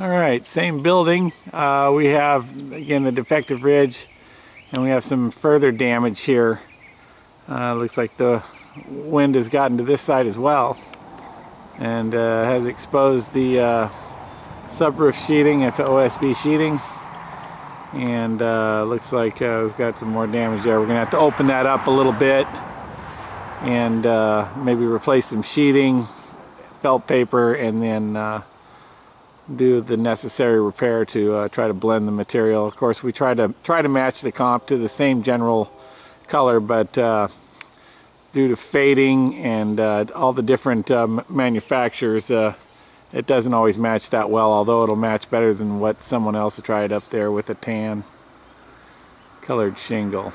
Alright, same building. We have, again, the defective ridge, and we have some further damage here. Looks like the wind has gotten to this side as well, and has exposed the subroof sheeting. It's an OSB sheeting, and looks like we've got some more damage there. We're going to have to open that up a little bit and maybe replace some sheeting, felt paper, and then do the necessary repair to try to blend the material. Of course, we try to match the comp to the same general color, but due to fading and all the different manufacturers, it doesn't always match that well, although it'll match better than what someone else tried up there with a tan colored shingle.